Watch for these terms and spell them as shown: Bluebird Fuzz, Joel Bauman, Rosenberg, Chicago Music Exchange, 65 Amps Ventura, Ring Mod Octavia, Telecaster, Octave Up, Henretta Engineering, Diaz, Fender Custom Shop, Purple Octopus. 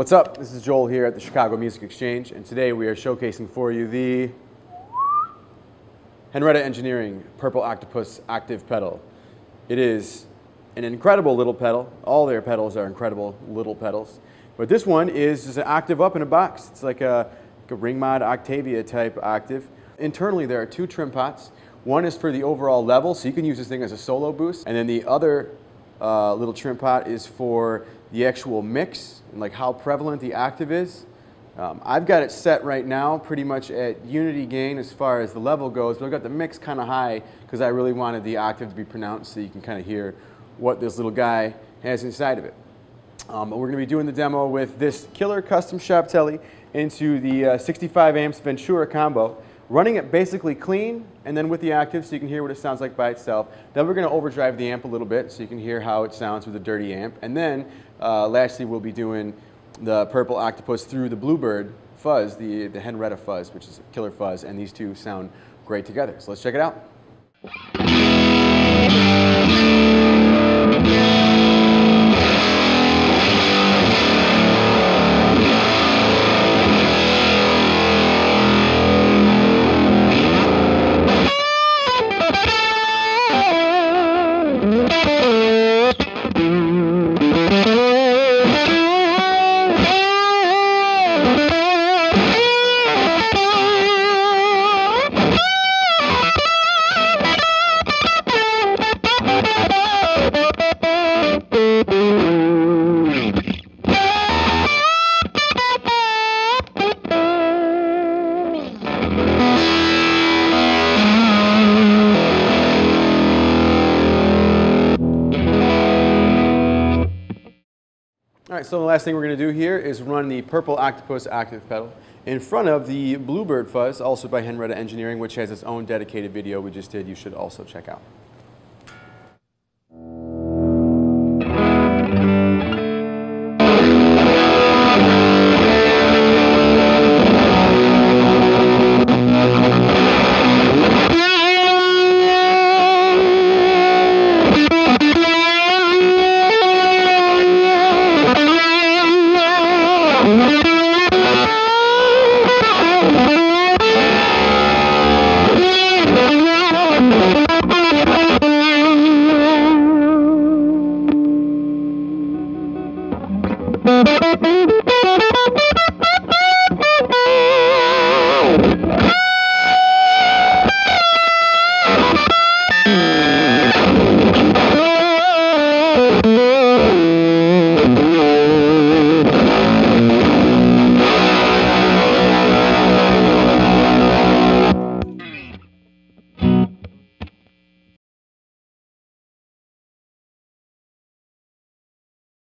What's up? This is Joel here at the Chicago Music Exchange, and today we are showcasing for you the Henretta Engineering Purple Octopus Octave Pedal. It is an incredible little pedal. All their pedals are incredible little pedals. But this one is just an octave up in a box. It's like a Ring Mod Octavia type octave. Internally, there are two trim pots. One is for the overall level, so you can use this thing as a solo boost. And then the other little trim pot is for the actual mix and like how prevalent the octave is. I've got it set right now pretty much at unity gain as far as the level goes, but I've got the mix kind of high because I really wanted the octave to be pronounced so you can kind of hear what this little guy has inside of it. But we're going to be doing the demo with this killer custom shop telly into the 65 amps Ventura combo, running it basically clean and then with the octave so you can hear what it sounds like by itself. Then we're going to overdrive the amp a little bit so you can hear how it sounds with a dirty amp. And then lastly, we'll be doing the Purple Octopus through the Bluebird Fuzz, the Henretta Fuzz, which is a killer fuzz, and these two sound great together. So let's check it out. Alright, so the last thing we're going to do here is run the Purple Octopus Octave Pedal in front of the Bluebird Fuzz, also by Henretta Engineering, which has its own dedicated video we just did, you should also check out.